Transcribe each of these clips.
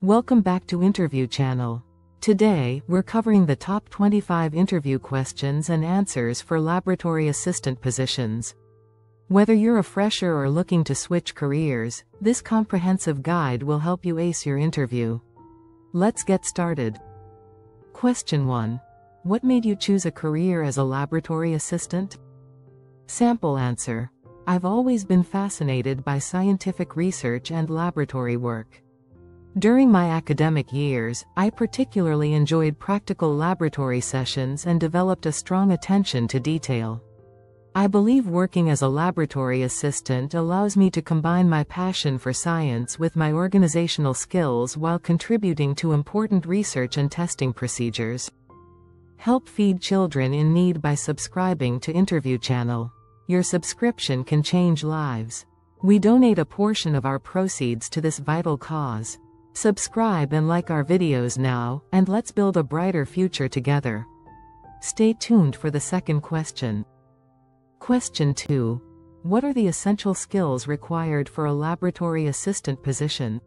Welcome back to Interview Channel. Today, we're covering the top 25 interview questions and answers for laboratory assistant positions. Whether you're a fresher or looking to switch careers, this comprehensive guide will help you ace your interview. Let's get started. Question 1. What made you choose a career as a laboratory assistant? Sample answer. I've always been fascinated by scientific research and laboratory work. During my academic years, I particularly enjoyed practical laboratory sessions and developed a strong attention to detail. I believe working as a laboratory assistant allows me to combine my passion for science with my organizational skills while contributing to important research and testing procedures. Help feed children in need by subscribing to Interview Channel. Your subscription can change lives. We donate a portion of our proceeds to this vital cause. Subscribe and like our videos now, and let's build a brighter future together. Stay tuned for the second question. Question 2. What are the essential skills required for a laboratory assistant position?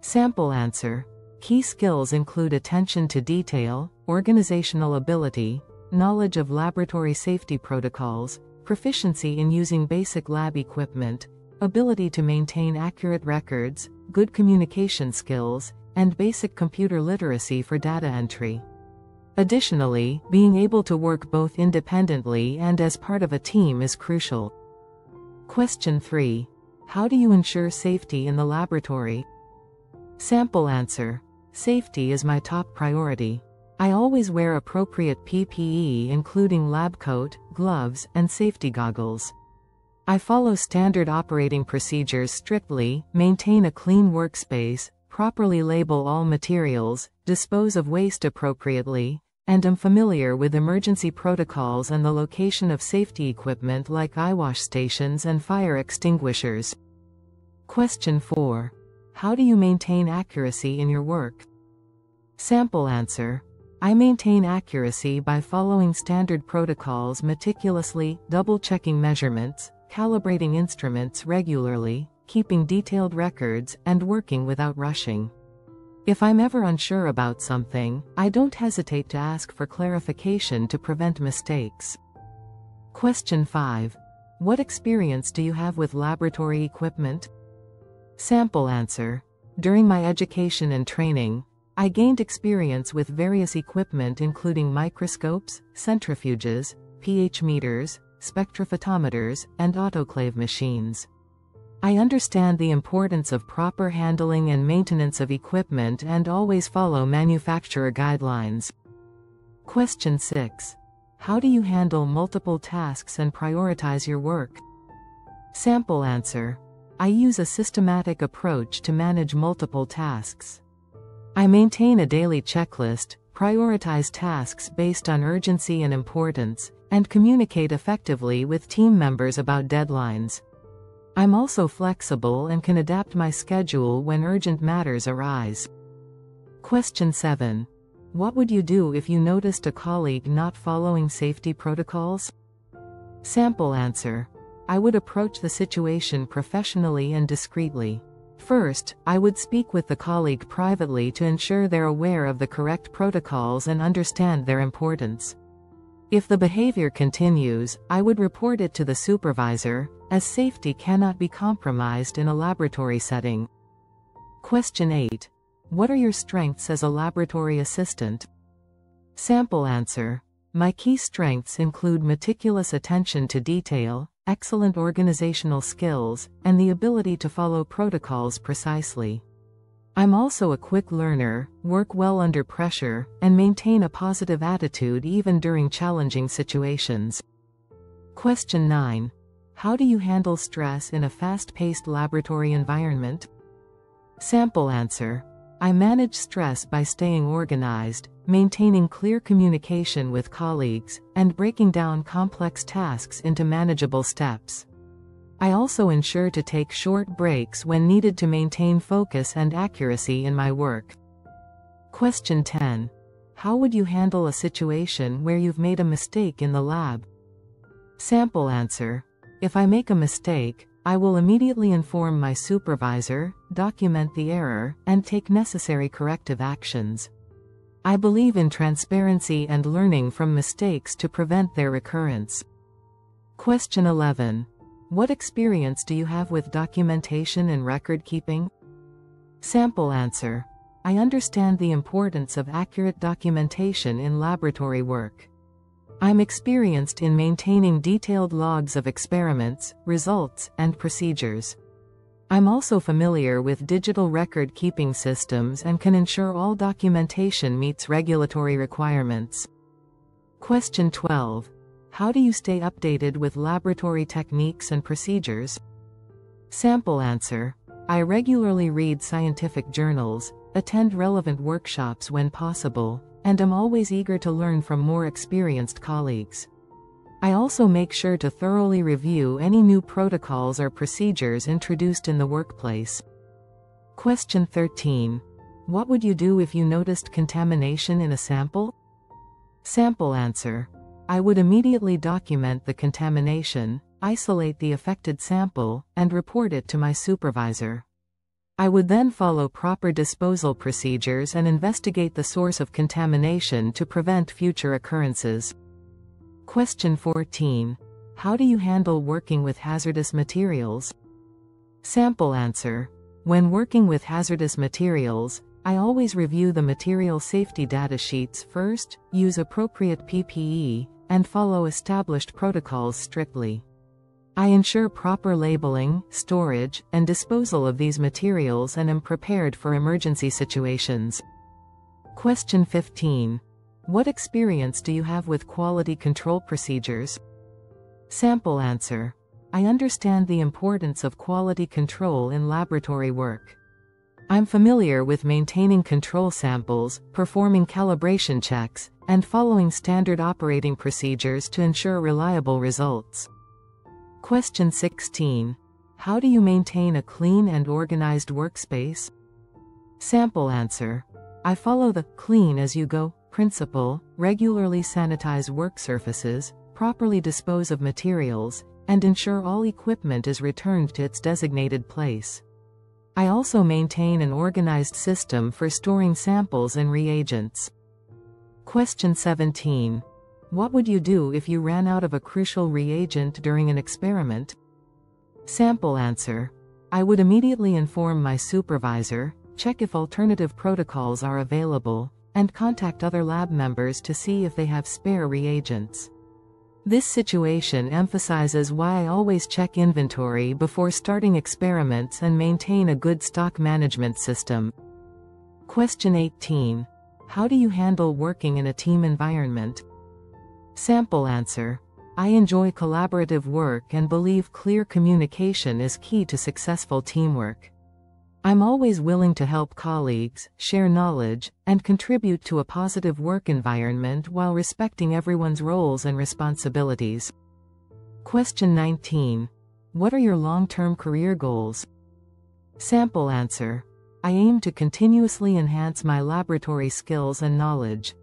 Sample answer. Key skills include attention to detail, organizational ability, knowledge of laboratory safety protocols, proficiency in using basic lab equipment, ability to maintain accurate records, good communication skills, and basic computer literacy for data entry. Additionally, being able to work both independently and as part of a team is crucial. Question 3. How do you ensure safety in the laboratory? Sample answer. Safety is my top priority. I always wear appropriate PPE including lab coat, gloves, and safety goggles. I follow standard operating procedures strictly, maintain a clean workspace, properly label all materials, dispose of waste appropriately, and am familiar with emergency protocols and the location of safety equipment like eyewash stations and fire extinguishers. Question 4. How do you maintain accuracy in your work? Sample answer. I maintain accuracy by following standard protocols meticulously, double-checking measurements, calibrating instruments regularly, keeping detailed records, and working without rushing. If I'm ever unsure about something, I don't hesitate to ask for clarification to prevent mistakes. Question 5. What experience do you have with laboratory equipment? Sample answer. During my education and training, I gained experience with various equipment including microscopes, centrifuges, pH meters, spectrophotometers, and autoclave machines. I understand the importance of proper handling and maintenance of equipment and always follow manufacturer guidelines. Question 6. How do you handle multiple tasks and prioritize your work? Sample answer. I use a systematic approach to manage multiple tasks. I maintain a daily checklist, prioritize tasks based on urgency and importance, and communicate effectively with team members about deadlines. I'm also flexible and can adapt my schedule when urgent matters arise. Question 7. What would you do if you noticed a colleague not following safety protocols? Sample answer. I would approach the situation professionally and discreetly. First, I would speak with the colleague privately to ensure they're aware of the correct protocols and understand their importance. If the behavior continues, I would report it to the supervisor, as safety cannot be compromised in a laboratory setting. Question 8. What are your strengths as a laboratory assistant? Sample answer. My key strengths include meticulous attention to detail, excellent organizational skills, and the ability to follow protocols precisely. I'm also a quick learner, work well under pressure, and maintain a positive attitude even during challenging situations. Question 9. How do you handle stress in a fast-paced laboratory environment? Sample answer. I manage stress by staying organized, maintaining clear communication with colleagues, and breaking down complex tasks into manageable steps. I also ensure to take short breaks when needed to maintain focus and accuracy in my work. Question 10. How would you handle a situation where you've made a mistake in the lab? Sample answer. If I make a mistake, I will immediately inform my supervisor, document the error, and take necessary corrective actions. I believe in transparency and learning from mistakes to prevent their recurrence. Question 11. What experience do you have with documentation and record keeping? Sample answer. I understand the importance of accurate documentation in laboratory work. I'm experienced in maintaining detailed logs of experiments, results, and procedures. I'm also familiar with digital record-keeping systems and can ensure all documentation meets regulatory requirements. Question 12. How do you stay updated with laboratory techniques and procedures? Sample answer. I regularly read scientific journals, attend relevant workshops when possible, and I'm always eager to learn from more experienced colleagues. I also make sure to thoroughly review any new protocols or procedures introduced in the workplace. Question 13. What would you do if you noticed contamination in a sample? Sample answer. I would immediately document the contamination, isolate the affected sample, and report it to my supervisor. I would then follow proper disposal procedures and investigate the source of contamination to prevent future occurrences. Question 14. How do you handle working with hazardous materials? Sample answer. When working with hazardous materials, I always review the material safety data sheets first, use appropriate PPE, and follow established protocols strictly. I ensure proper labeling, storage, and disposal of these materials and am prepared for emergency situations. Question 15. What experience do you have with quality control procedures? Sample answer. I understand the importance of quality control in laboratory work. I'm familiar with maintaining control samples, performing calibration checks, and following standard operating procedures to ensure reliable results. Question 16. How do you maintain a clean and organized workspace? Sample answer. I follow the clean-as-you-go principle, regularly sanitize work surfaces, properly dispose of materials, and ensure all equipment is returned to its designated place. I also maintain an organized system for storing samples and reagents. Question 17. What would you do if you ran out of a crucial reagent during an experiment? Sample answer. I would immediately inform my supervisor, check if alternative protocols are available, and contact other lab members to see if they have spare reagents. This situation emphasizes why I always check inventory before starting experiments and maintain a good stock management system. Question 18. How do you handle working in a team environment? Sample answer. I enjoy collaborative work and believe clear communication is key to successful teamwork. I'm always willing to help colleagues, share knowledge, and contribute to a positive work environment while respecting everyone's roles and responsibilities. Question 19. What are your long-term career goals? Sample answer. I aim to continuously enhance my laboratory skills and knowledge.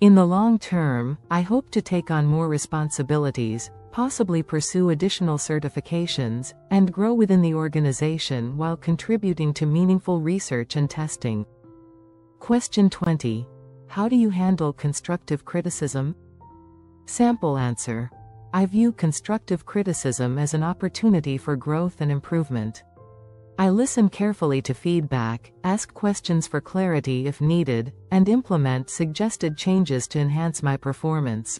In the long term, I hope to take on more responsibilities, possibly pursue additional certifications, and grow within the organization while contributing to meaningful research and testing. Question 20. How do you handle constructive criticism? Sample answer. I view constructive criticism as an opportunity for growth and improvement. I listen carefully to feedback, ask questions for clarity if needed, and implement suggested changes to enhance my performance.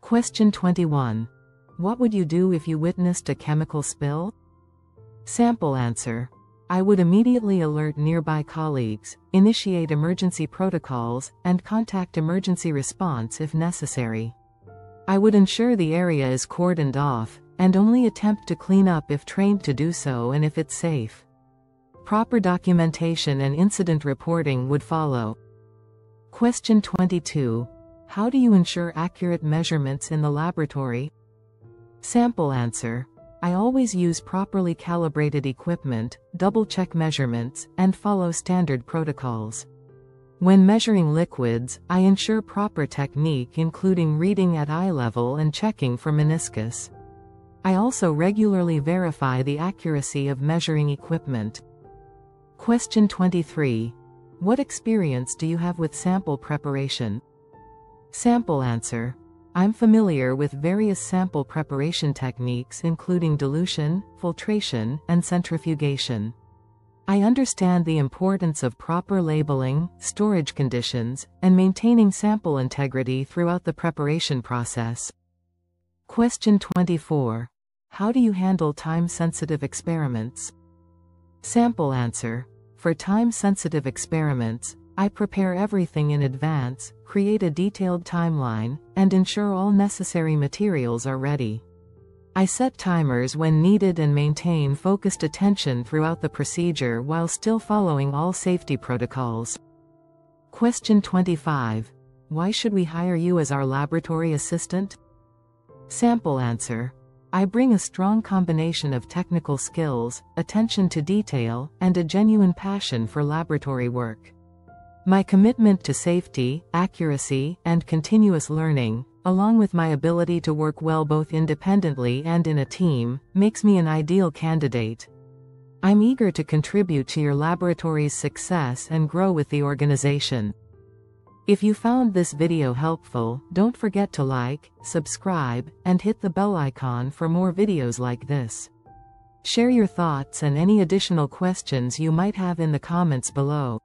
Question 21. What would you do if you witnessed a chemical spill? Sample answer. I would immediately alert nearby colleagues, initiate emergency protocols, and contact emergency response if necessary. I would ensure the area is cordoned off, and only attempt to clean up if trained to do so and if it's safe. Proper documentation and incident reporting would follow. Question 22. How do you ensure accurate measurements in the laboratory? Sample answer. I always use properly calibrated equipment, double-check measurements, and follow standard protocols. When measuring liquids, I ensure proper technique including reading at eye level and checking for meniscus. I also regularly verify the accuracy of measuring equipment. Question 23. What experience do you have with sample preparation? Sample answer. I'm familiar with various sample preparation techniques including dilution, filtration, and centrifugation. I understand the importance of proper labeling, storage conditions, and maintaining sample integrity throughout the preparation process. Question 24. How do you handle time-sensitive experiments? Sample answer. For time-sensitive experiments, I prepare everything in advance, create a detailed timeline, and ensure all necessary materials are ready. I set timers when needed and maintain focused attention throughout the procedure while still following all safety protocols. Question 25. Why should we hire you as our laboratory assistant? Sample answer. I bring a strong combination of technical skills, attention to detail, and a genuine passion for laboratory work. My commitment to safety, accuracy, and continuous learning, along with my ability to work well both independently and in a team, makes me an ideal candidate. I'm eager to contribute to your laboratory's success and grow with the organization. If you found this video helpful, don't forget to like, subscribe, and hit the bell icon for more videos like this. Share your thoughts and any additional questions you might have in the comments below.